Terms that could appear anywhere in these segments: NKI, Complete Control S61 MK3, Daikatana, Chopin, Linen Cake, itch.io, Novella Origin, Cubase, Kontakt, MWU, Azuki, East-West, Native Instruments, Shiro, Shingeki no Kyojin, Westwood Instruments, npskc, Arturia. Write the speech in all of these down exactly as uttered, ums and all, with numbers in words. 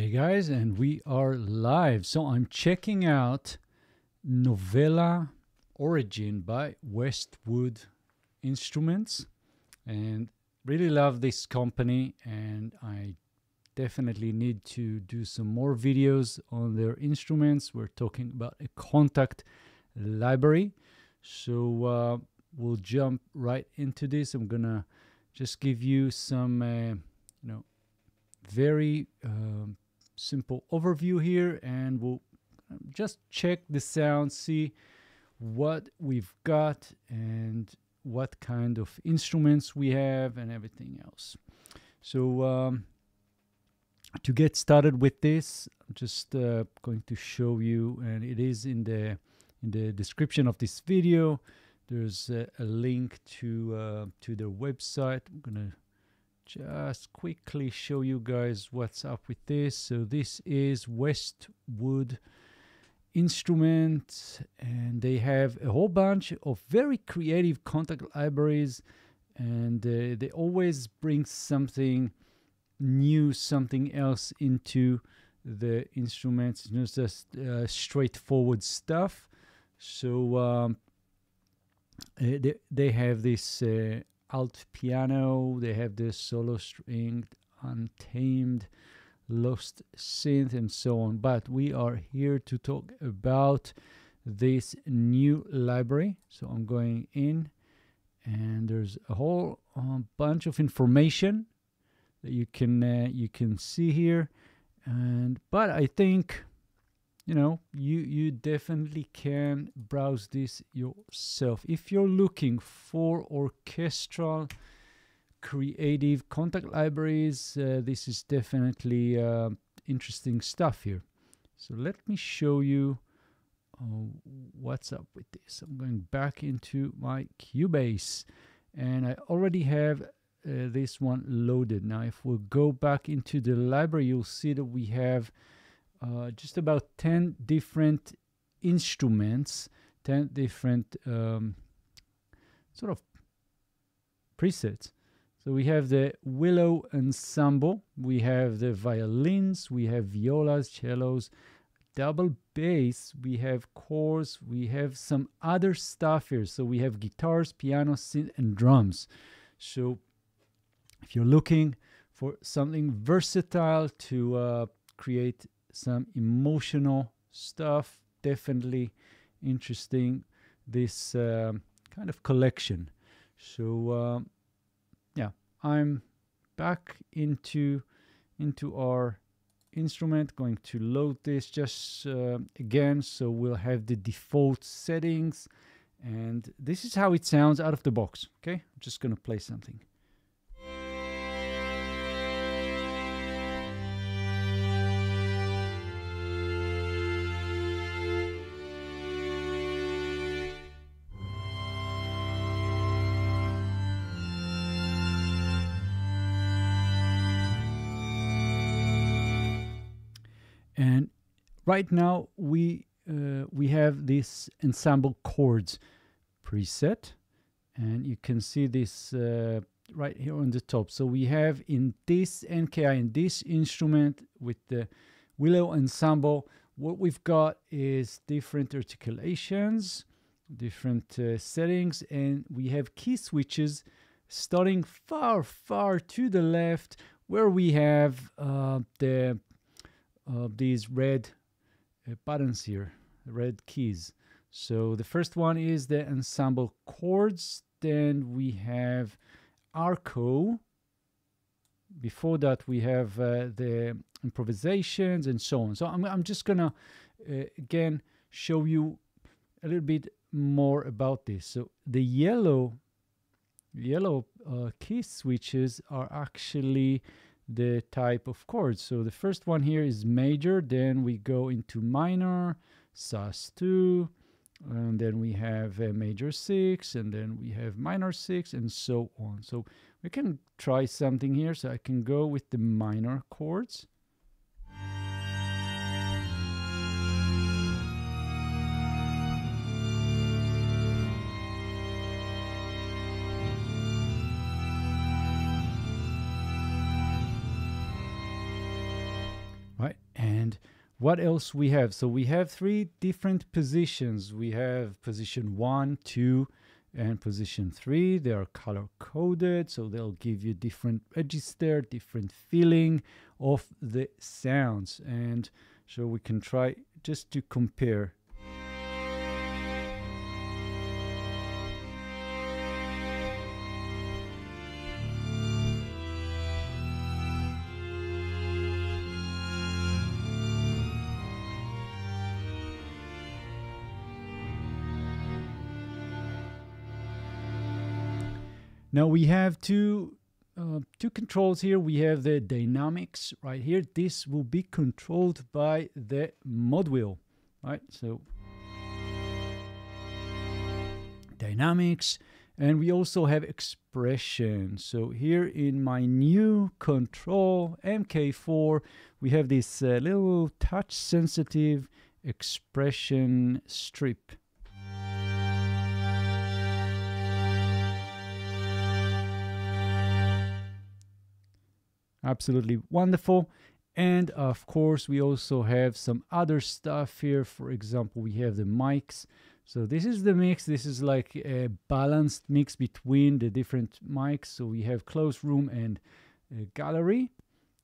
Hey guys, and we are live. So I'm checking out Novella Origin by Westwood Instruments, and really love this company, and I definitely need to do some more videos on their instruments. We're talking about a Kontakt library, so uh, we'll jump right into this. I'm gonna just give you some, uh, you know, very um, simple overview here, and we'll just check the sound, see what we've got and what kind of instruments we have and everything else. So um, to get started with this, I'm just uh, going to show you, and it is in the in the description of this video. There's a, a link to uh, to their website. I'm gonna just quickly show you guys what's up with this. So this is Westwood Instruments, and they have a whole bunch of very creative Kontakt libraries, and uh, they always bring something new, something else into the instruments. It's not just uh, straightforward stuff. So um, they, they have this uh, alt piano, they have this solo stringed, untamed, lost synth, and so on. But we are here to talk about this new library. So I'm going in, and there's a whole um, bunch of information that you can uh, you can see here. And but I think, you know, you you definitely can browse this yourself. If you're looking for orchestral creative Kontakt libraries, uh, this is definitely uh, interesting stuff here. So let me show you uh, what's up with this. I'm going back into my Cubase, and I already have uh, this one loaded. Now if we go back into the library, you'll see that we have Uh, just about ten different instruments, ten different um, sort of presets. So we have the Willow Ensemble, we have the violins, we have violas, cellos, double bass, we have chorus, we have some other stuff here. So we have guitars, piano, synth, and drums. So if you're looking for something versatile to uh, create some emotional stuff, definitely interesting, this um, kind of collection. So um, yeah, I'm back into into our instrument, going to load this just uh, again, so we'll have the default settings, and this is how it sounds out of the box. Okay, I'm just gonna play something. And right now we uh, we have this ensemble chords preset, and you can see this uh, right here on the top. So we have in this N K I, in this instrument with the Willow Ensemble, what we've got is different articulations, different uh, settings, and we have key switches starting far, far to the left, where we have uh, the of these red uh, buttons here, red keys. So the first one is the ensemble chords, then we have arco, before that we have uh, the improvisations, and so on. So I'm, I'm just gonna uh, again show you a little bit more about this. So the yellow yellow uh, key switches are actually the type of chords. So the first one here is major, then we go into minor, sus two, and then we have a major six, and then we have minor six, and so on. So we can try something here. So I can go with the minor chords. Right, what else we have? So we have three different positions. We have position one, two, and position three. They are color coded, so they'll give you different register, different feeling of the sounds. And so we can try just to compare. Now we have two, uh, two controls here. We have the dynamics right here. This will be controlled by the mod wheel, right? So dynamics, and we also have expression. So here in my new control M K four, we have this uh, little touch sensitive expression strip. Absolutely wonderful. And of course we also have some other stuff here. For example, we have the mics. So this is the mix. This is like a balanced mix between the different mics. So we have closed room and uh, gallery,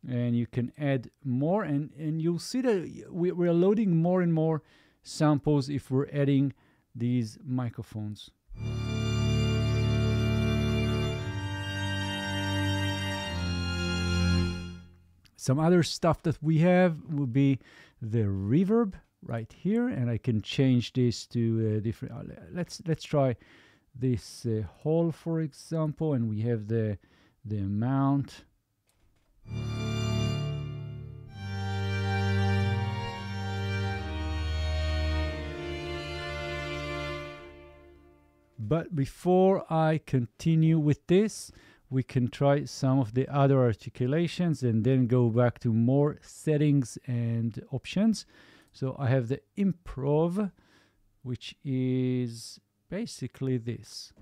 and you can add more, and and you'll see that we're loading more and more samples if we're adding these microphones. Some other stuff that we have will be the reverb right here, and I can change this to uh, different. Uh, let's let's try this uh, hall, for example, and we have the the amount. But before I continue with this, we can try some of the other articulations and then go back to more settings and options. So I have the improv, which is basically this.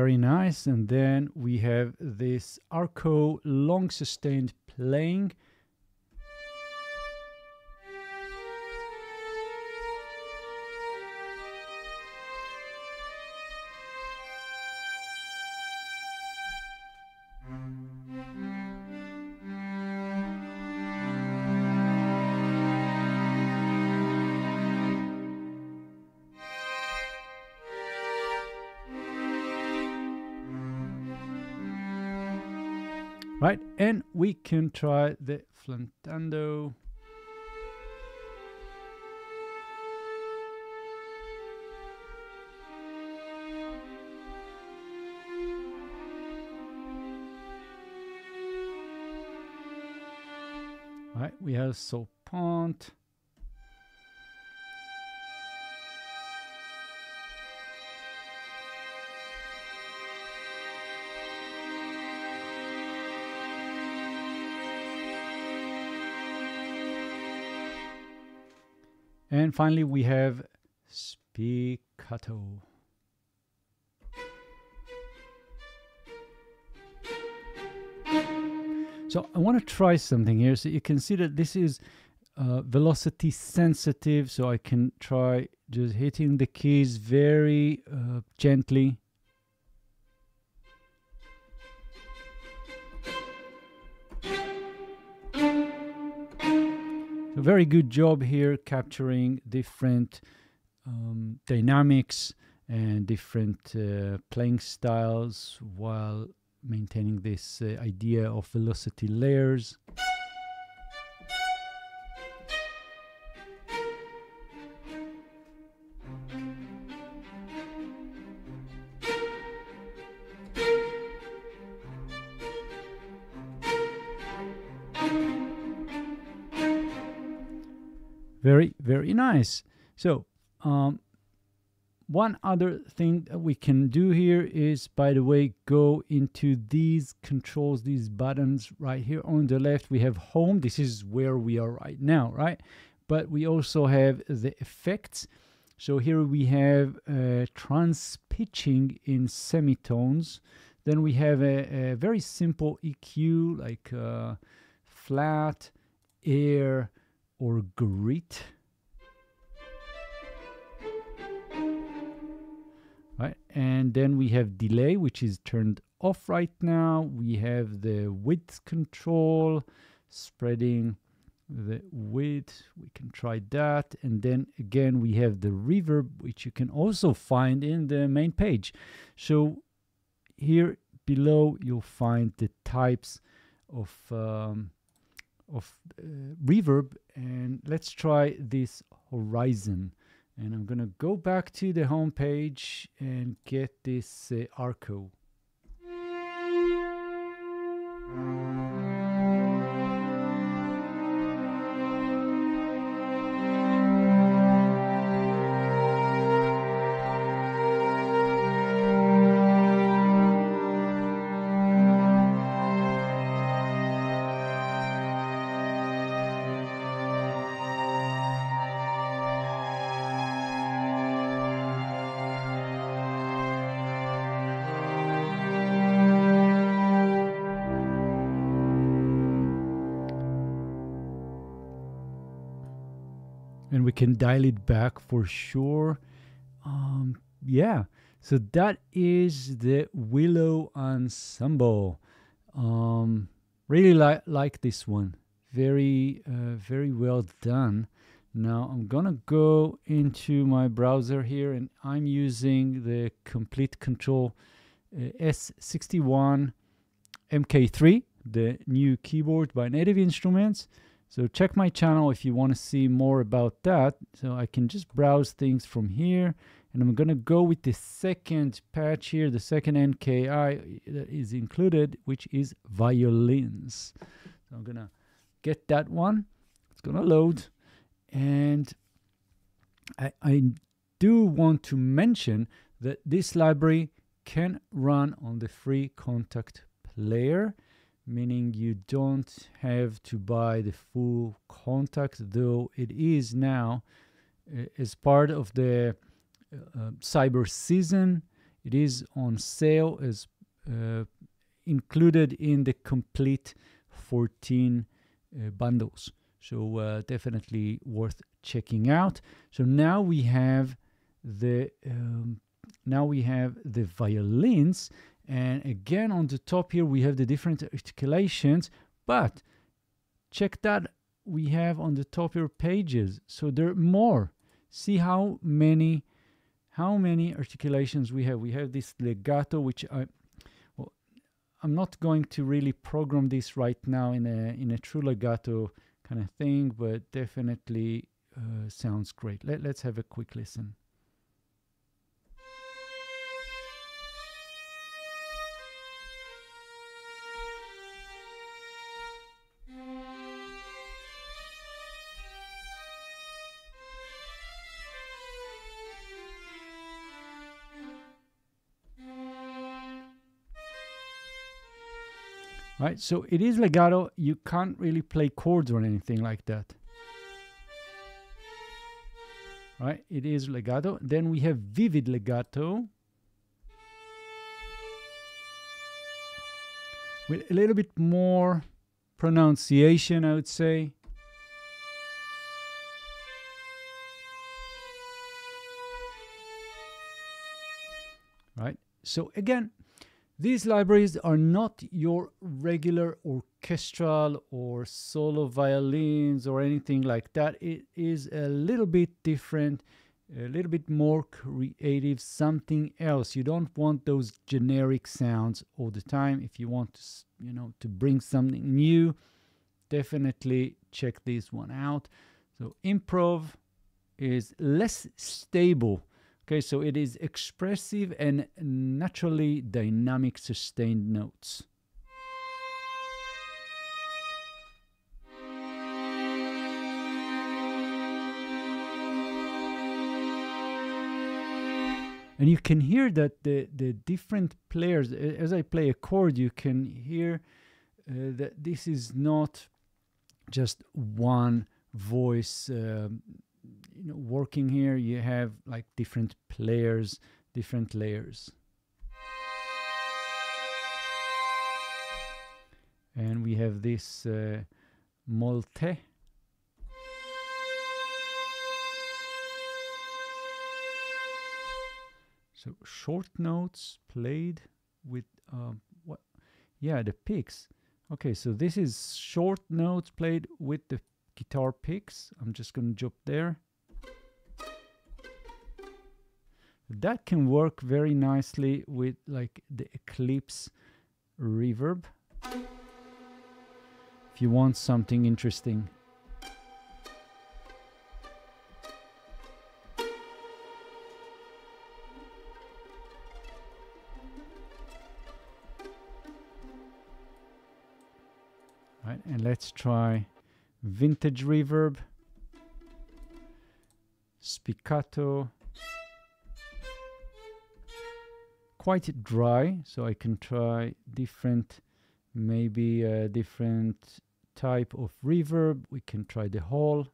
Very nice. And then we have this arco long sustained playing. Right, and we can try the flutando. Right, we have sopant. And finally, we have spiccato. So I want to try something here. So you can see that this is uh, velocity sensitive. So I can try just hitting the keys very uh, gently. A very good job here capturing different um, dynamics and different uh, playing styles while maintaining this uh, idea of velocity layers. Very, very nice. So um, One other thing that we can do here is, by the way, go into these controls, these buttons right here on the left. We have home. This is where we are right now, right? But we also have the effects. So here we have uh, transpitching in semitones. Then we have a, a very simple E Q like uh, flat, air, or grit. Right. And then we have delay, which is turned off right now. We have the width control, spreading the width. We can try that. And then again, we have the reverb, which you can also find in the main page. So here below, you'll find the types of, um, of uh, reverb. And let's try this horizon. And I'm going to go back to the home page and get this uh, Arco. And we can dial it back for sure. Um, yeah, so that is the Willow Ensemble. Um, really li like this one. Very, uh, very well done. Now I'm gonna go into my browser here, and I'm using the Complete Control uh, S sixty-one M K three, the new keyboard by Native Instruments. So check my channel if you want to see more about that. So I can just browse things from here, and I'm going to go with the second patch here, the second N K I that is included, which is violins. So I'm going to get that one. It's going to load. And I, I do want to mention that this library can run on the free Kontakt player, meaning you don't have to buy the full Kontakt, though it is now uh, as part of the uh, uh, cyber season. It is on sale as uh, included in the complete fourteen uh, bundles. So uh, definitely worth checking out. So now we have the um, now we have the violins. And again, on the top here, we have the different articulations, but check that we have on the top here pages. So there are more. See how many, how many articulations we have. We have this legato, which I, well, I'm not going to really program this right now in a, in a true legato kind of thing, but definitely uh, sounds great. Let, let's have a quick listen. Right, so it is legato. You can't really play chords or anything like that. Right, it is legato. Then we have vivid legato, with a little bit more pronunciation, I would say. Right, so again, these libraries are not your regular orchestral or solo violins or anything like that. It is a little bit different, a little bit more creative, something else. You don't want those generic sounds all the time. If you want to, you know, to bring something new, definitely check this one out. So improv is less stable. Okay, so it is expressive and naturally dynamic sustained notes. And you can hear that the, the different players, as I play a chord, you can hear uh, that this is not just one voice um, you know, working here. You have like different players, different layers. And we have this uh, molte. So short notes played with um, what? Yeah, the picks. Okay, so this is short notes played with the guitar picks. I'm just going to jump there. That can work very nicely with like the Eclipse reverb. If you want something interesting. And let's try vintage reverb, spiccato, quite dry, so I can try different, maybe a different type of reverb. We can try the hall.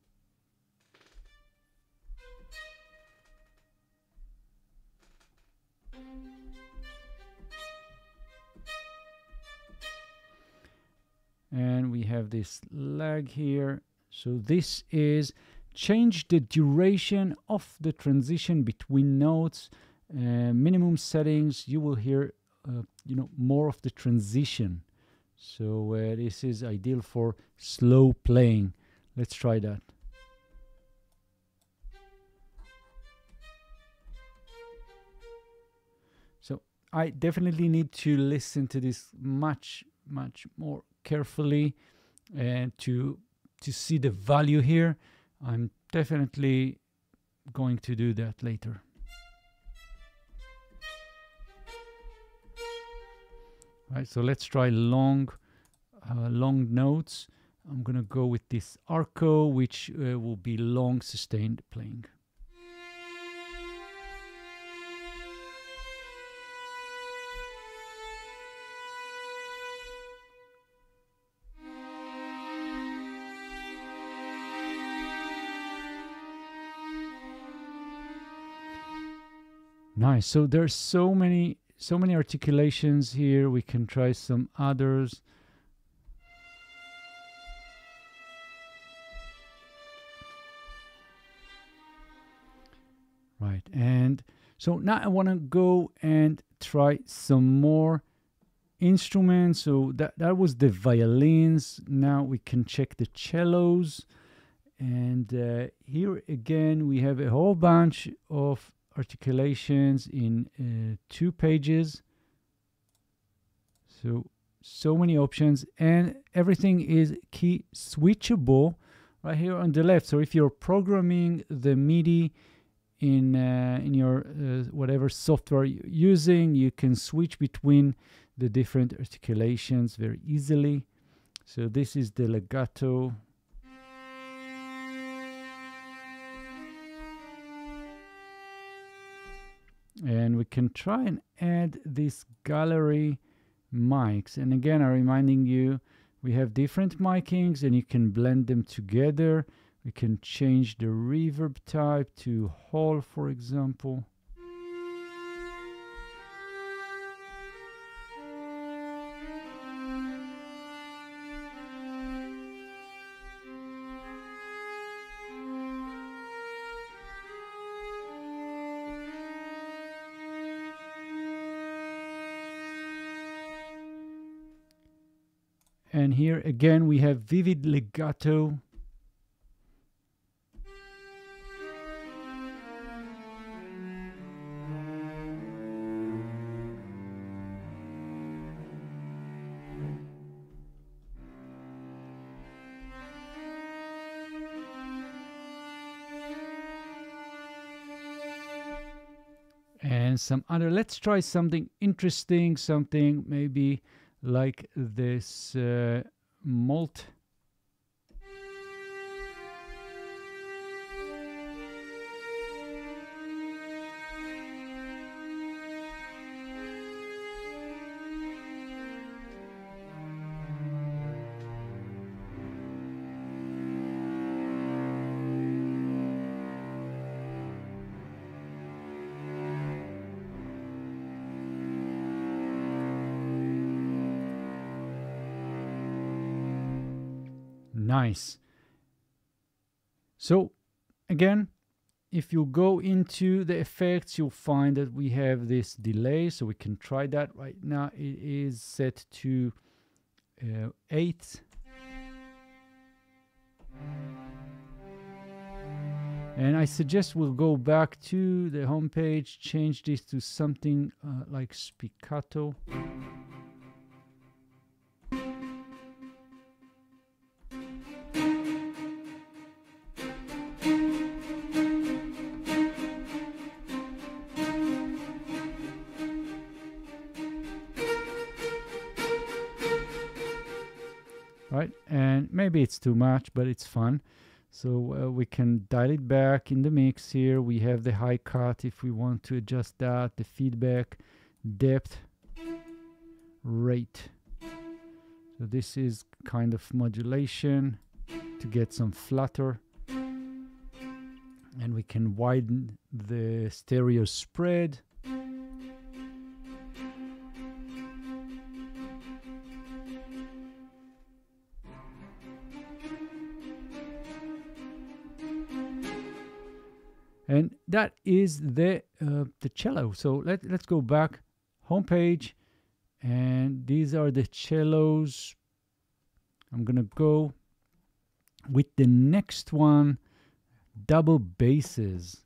And we have this lag here. So this is change the duration of the transition between notes, uh, minimum settings. You will hear, uh, you know, more of the transition. So uh, this is ideal for slow playing. Let's try that. So I definitely need to listen to this much, much more carefully and uh, to to see the value here. I'm definitely going to do that later. All right, so let's try long uh, long notes. I'm gonna go with this arco, which uh, will be long sustained playing. Nice. So there's so many, so many articulations here. We can try some others. Right. And so now I want to go and try some more instruments. So that, that was the violins. Now we can check the cellos. And uh, here again, we have a whole bunch of articulations in uh, two pages. So, so many options, and everything is key switchable right here on the left. So if you're programming the MIDI in, uh, in your uh, whatever software you're using, you can switch between the different articulations very easily. So this is the legato. And we can try and add these gallery mics. And again, I'm reminding you, we have different micings and you can blend them together. We can change the reverb type to hall, for example. And here again, we have vivid legato. And some other, let's try something interesting, something maybe like this uh, malt. nice. So again, if you go into the effects, you'll find that we have this delay, so we can try that right now. It is set to uh, eight. And I suggest we'll go back to the home page, change this to something uh, like spiccato. Right, and maybe it's too much, but it's fun. So uh, we can dial it back in the mix here. We have the high cut if we want to adjust that, the feedback, depth, rate. So this is kind of modulation to get some flutter. And we can widen the stereo spread. And that is the uh, the cello. So let, let's go back, homepage, and these are the cellos. I'm gonna go with the next one, double basses.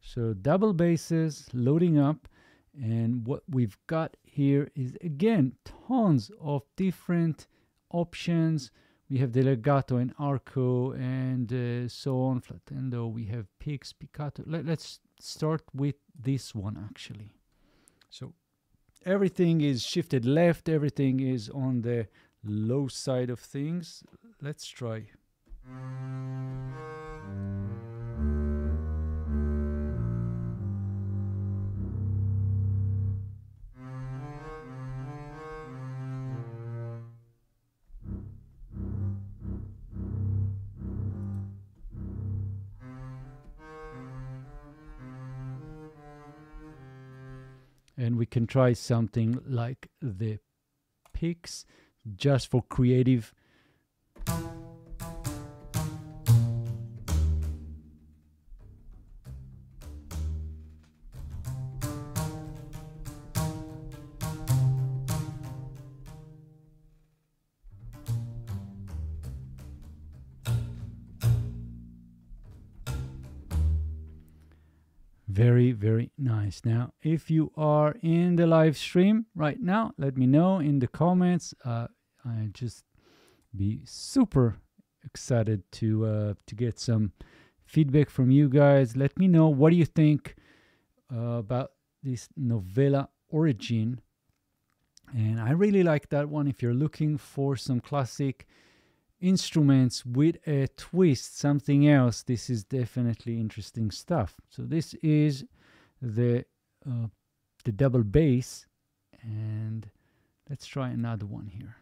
So double basses loading up, and what we've got here is again tons of different options. We have the legato and arco and uh, so on, flatendo, we have picks, piccato. Let, let's start with this one actually. So everything is shifted left, everything is on the low side of things. Let's try. And we can try something like the picks just for creative. Very, very nice. Now, if you are in the live stream right now, let me know in the comments. Uh, I'd just be super excited to uh, to get some feedback from you guys. Let me know, what do you think uh, about this Novella Origin? And I really like that one. If you're looking for some classic instruments with a twist, something else, this is definitely interesting stuff. So this is the uh, the double bass, and let's try another one here.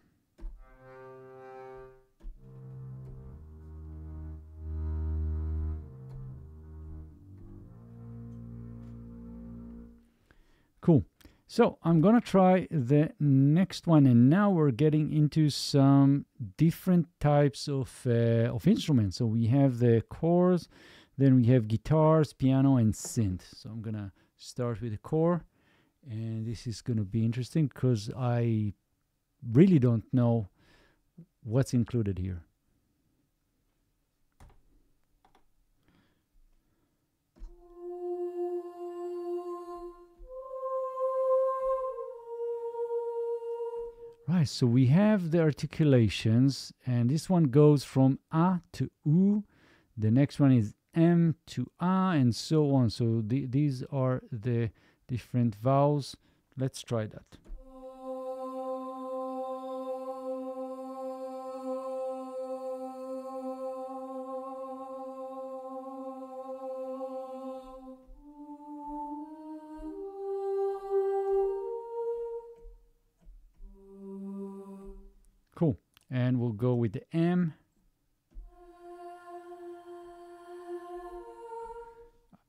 Cool. So I'm gonna try the next one, and now we're getting into some different types of uh, of instruments. So we have the chords, then we have guitars, piano, and synth. So I'm gonna start with the core, and this is gonna be interesting because I really don't know what's included here. Right, so we have the articulations, and this one goes from A to U, the next one is M to A, and so on. So the, these are the different vowels. Let's try that. Cool. And we'll go with the M.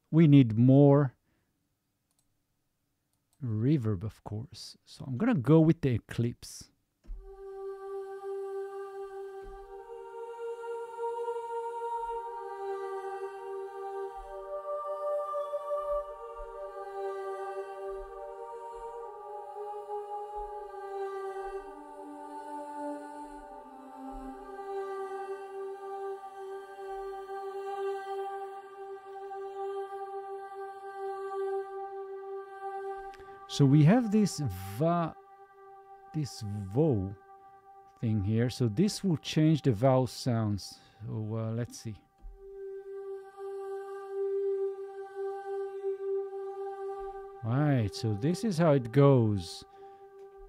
We need more reverb, of course. So I'm going to go with the Eclipse. So we have this va, this vowel thing here. So this will change the vowel sounds. So uh, let's see. Right, so this is how it goes.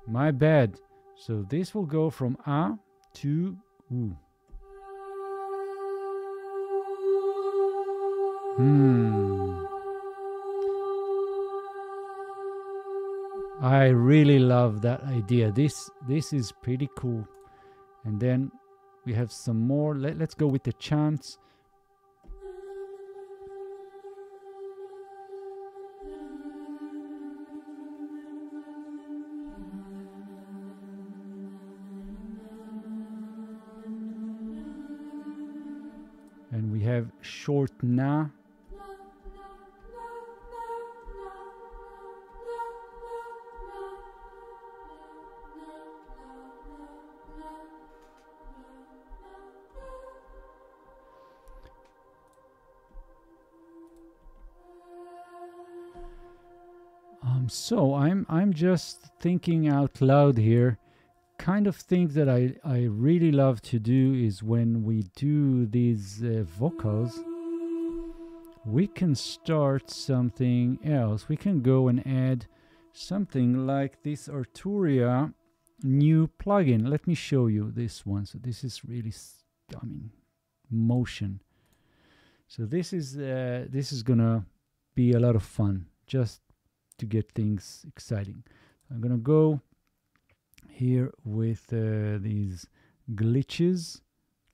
My bad. So this will go from A to U. Hmm. I really love that idea. This this is pretty cool. And then we have some more. Let, let's go with the chants. And we have short na. So I'm I'm just thinking out loud here. Kind of thing that I, I really love to do is when we do these uh, vocals, we can start something else. We can go and add something like this Arturia new plugin. Let me show you this one. So this is really stunning motion. So this is uh, this is gonna be a lot of fun. Just to get things exciting. I'm gonna go here with uh, these glitches.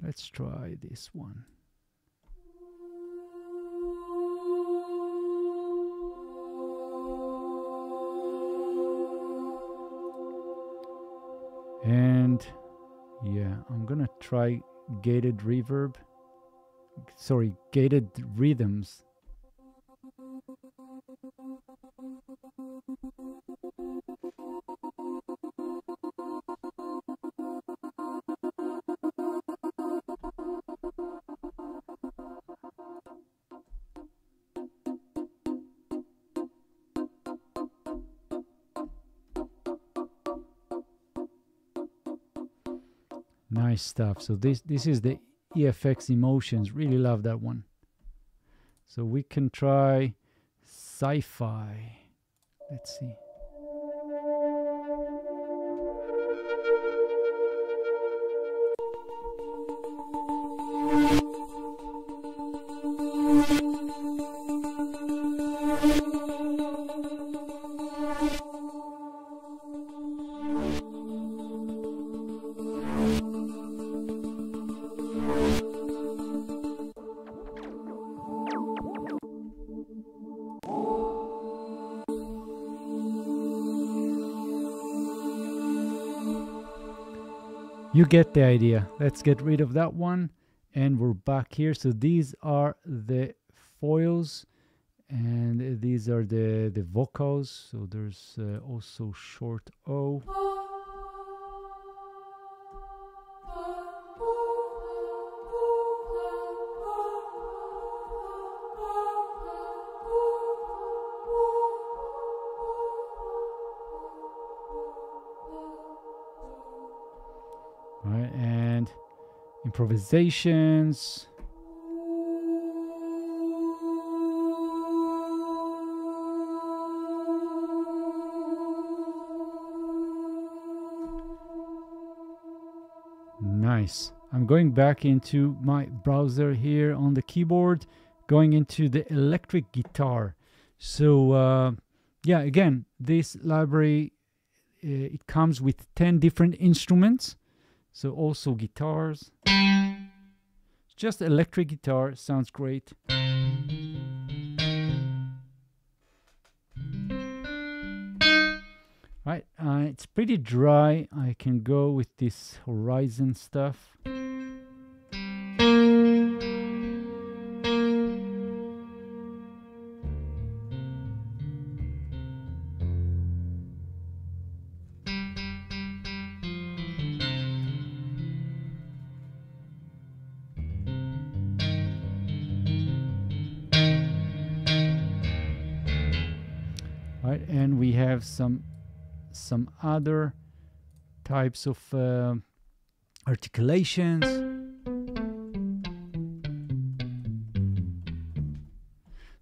Let's try this one. And yeah, I'm gonna try gated reverb, sorry, gated rhythms. Nice stuff. So this this is the E F X emotions. Really love that one. So we can try sci-fi. Let's see. You get the idea. Let's get rid of that one, and we're back here. So these are the foils, and these are the the vocals. So there's uh, also short O. Improvisations. Nice. I'm going back into my browser here on the keyboard, going into the electric guitar. So uh, yeah, again, this library, uh, it comes with ten different instruments. So also guitars. Just electric guitar sounds great. Right, uh, it's pretty dry. I can go with this horizon stuff. right? And we have some some other types of uh, articulations.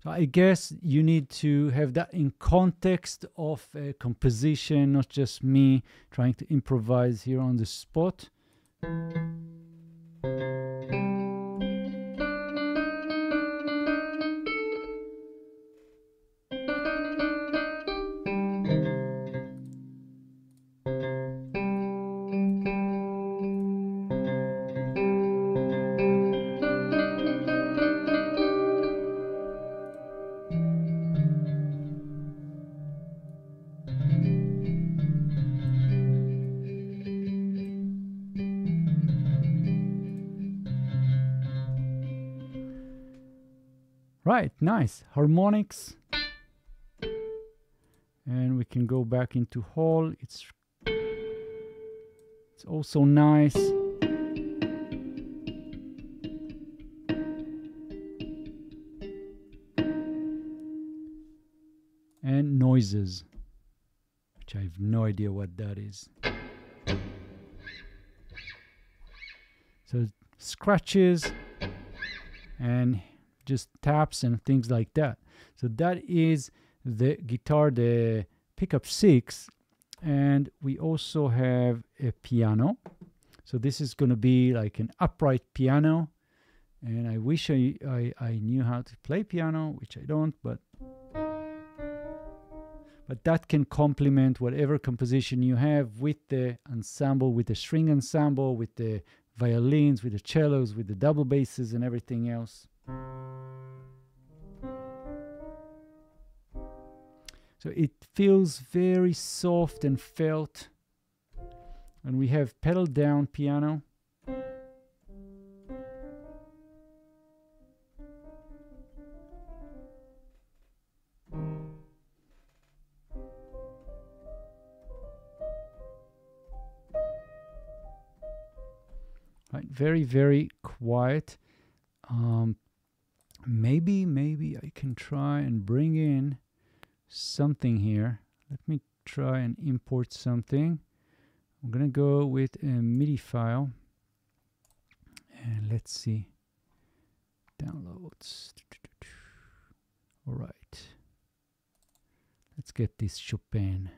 So I guess you need to have that in context of a composition, not just me trying to improvise here on the spot. Right, nice harmonics, and we can go back into hall. It's it's also nice. And noises, which I have no idea what that is. So scratches and just taps and things like that. So that is the guitar, the pickup six, and we also have a piano. So this is going to be like an upright piano, and I wish I, I, I knew how to play piano, which I don't, but but that can complement whatever composition you have with the ensemble, with the string ensemble, with the violins, with the cellos, with the double basses and everything else. So it feels very soft and felt. And we have pedal down piano. Right, very, very quiet. Um, maybe, maybe I can try and bring in something here. Let me try and import something. I'm gonna go with a MIDI file and let's see. Downloads. All right, let's get this Chopin.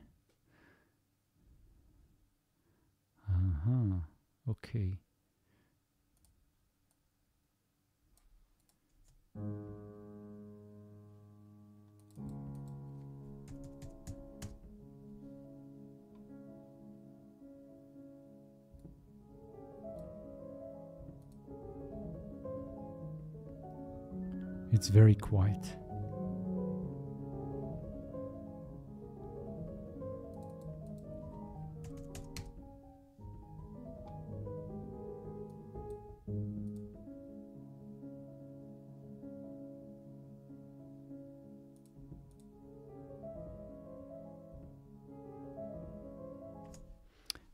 Uh-huh. Okay. It's very quiet.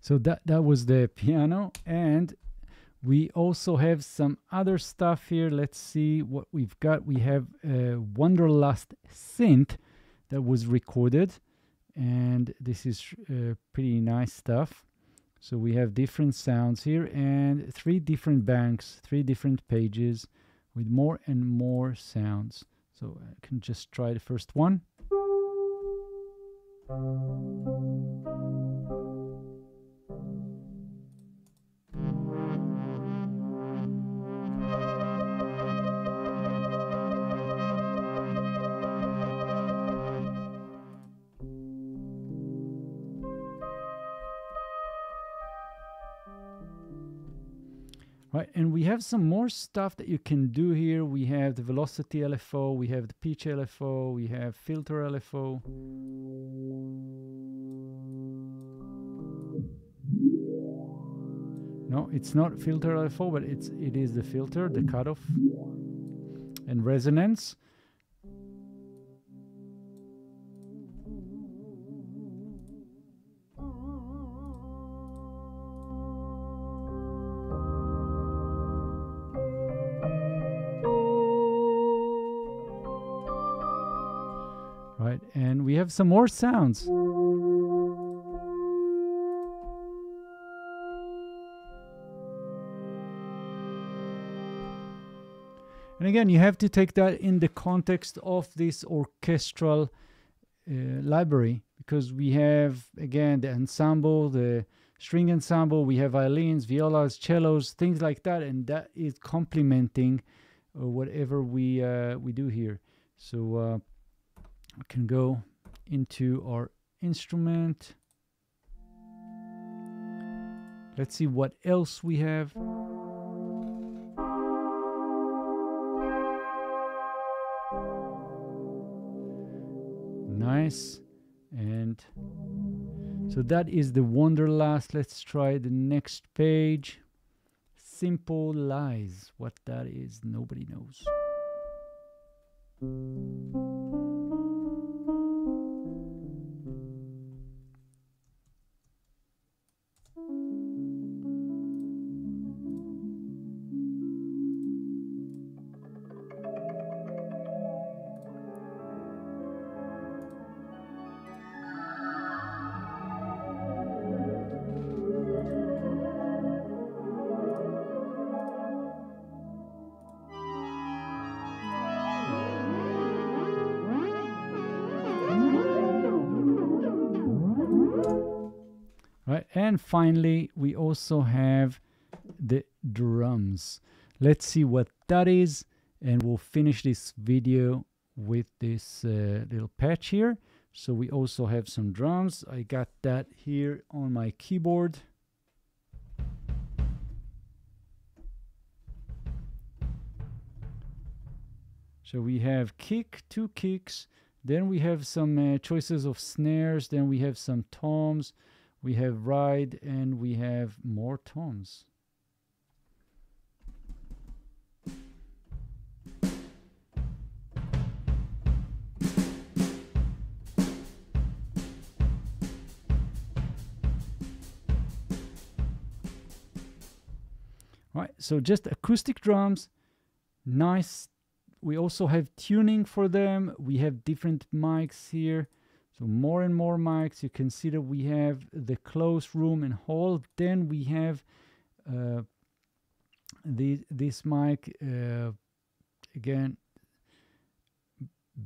So that that was the piano, and we also have some other stuff here. Let's see what we've got. We have a Wanderlust synth that was recorded, and this is uh, pretty nice stuff. So we have different sounds here and three different banks, three different pages with more and more sounds. So I can just try the first one. Right, and we have some more stuff that you can do here. We have the velocity L F O, we have the pitch L F O, we have filter L F O. No, it's not filter L F O, but it's it is the filter, the cutoff, and resonance. right, and we have some more sounds. And again, you have to take that in the context of this orchestral uh, library, because we have, again, the ensemble, the string ensemble, we have violins, violas, cellos, things like that, and that is complementing uh, whatever we uh, we do here. So uh, we can go into our instrument. Let's see what else we have. Nice. And so that is the Wanderlust. Let's try the next page. Simple Lies. What that is, nobody knows. And finally, we also have the drums. Let's see what that is, and we'll finish this video with this uh, little patch here. So we also have some drums. I got that here on my keyboard. So we have kick, two kicks, then we have some uh, choices of snares, then we have some toms, we have ride, and we have more toms. Right, so just acoustic drums, nice. We also have tuning for them. We have different mics here. So more and more mics. You can see that we have the close room and hall. Then we have uh, the, this mic, uh, again,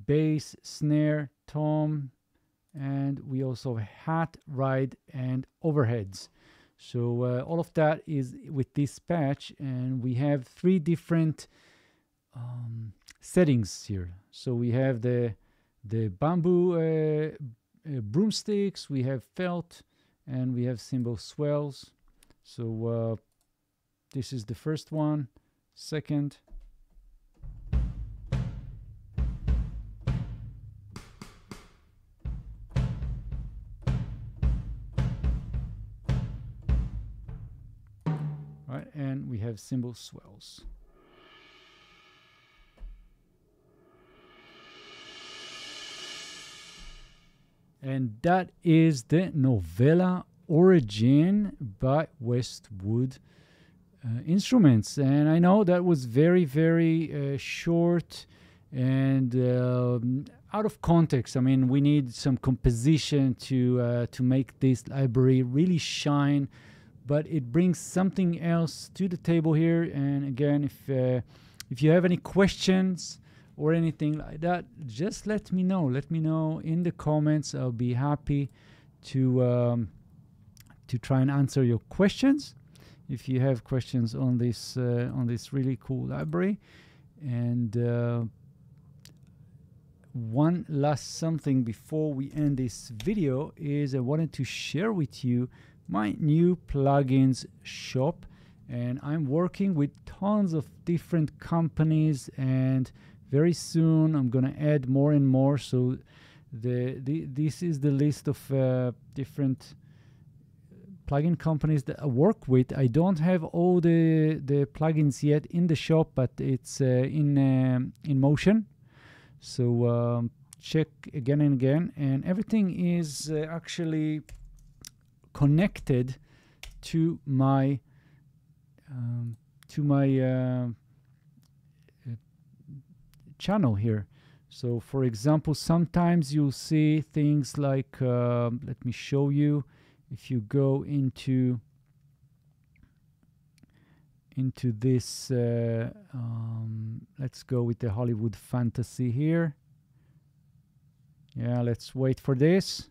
bass, snare, tom, and we also have hat, ride, and overheads. So uh, all of that is with this patch, and we have three different um, settings here. So we have the the bamboo uh, uh, broomsticks, we have felt, and we have cymbal swells. So uh, this is the first one, second, right, and we have cymbal swells. And that is the Novella Origin by Westwood uh, Instruments. And I know that was very, very uh, short and uh, out of context. I mean, we need some composition to, uh, to make this library really shine. But it brings something else to the table here. And again, if, uh, if you have any questions or anything like that, just let me know. Let me know in the comments. I'll be happy to um, to try and answer your questions if you have questions on this uh, on this really cool library. And uh, one last something before we end this video is I wanted to share with you my new plugins shop, and I'm working with tons of different companies, and very soon I'm gonna add more and more. So the, the this is the list of uh, different plugin companies that I work with. I don't have all the the plugins yet in the shop, but it's uh, in um, in motion. So um, check again and again, and everything is uh, actually connected to my um, to my. Uh, channel here. So for example, sometimes you'll see things like, uh, let me show you, if you go into into this, uh, um, let's go with the Hollywood fantasy here. Yeah, let's wait for this.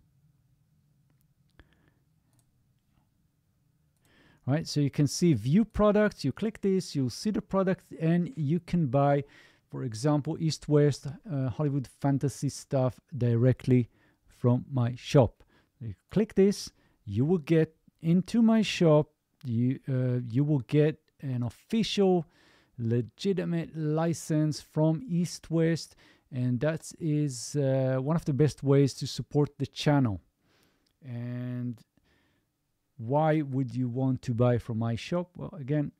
All right, so you can see view products, you click this, you'll see the product, and you can buy, for example, East-West uh, Hollywood fantasy stuff directly from my shop. You click this, you will get into my shop, you, uh, you will get an official legitimate license from East-West, and that is uh, one of the best ways to support the channel. And why would you want to buy from my shop? Well, again,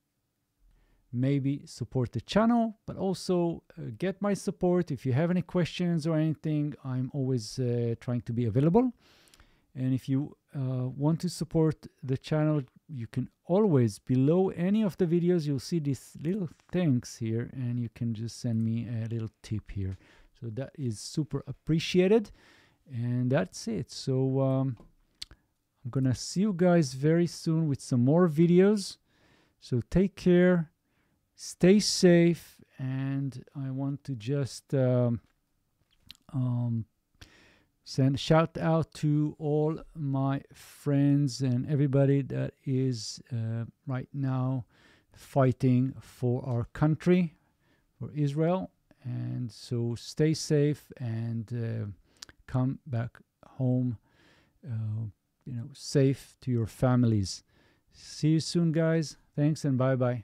maybe support the channel, but also uh, get my support. If you have any questions or anything, I'm always uh, trying to be available. And if you uh, want to support the channel, you can always, below any of the videos, you'll see these little things here, and you can just send me a little tip here. So that is super appreciated. And that's it. So um, I'm gonna see you guys very soon with some more videos. So take care, stay safe, and I want to just um, um, send a shout out to all my friends and everybody that is uh, right now fighting for our country, for Israel. And so stay safe and uh, come back home uh, you know, safe to your families. See you soon, guys. Thanks and bye-bye.